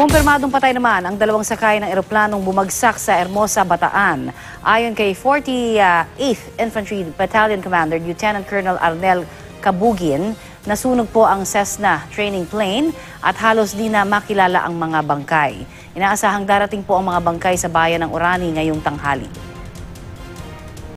Kumpirmadong patay naman ang dalawang sakay ng eroplanong bumagsak sa Hermosa, Bataan. Ayon kay 48th Infantry Battalion Commander Lieutenant Colonel Arnel Cabugin, nasunog po ang Cessna training plane at halos di na makilala ang mga bangkay. Inaasahang darating po ang mga bangkay sa bayan ng Orani ngayong tanghali.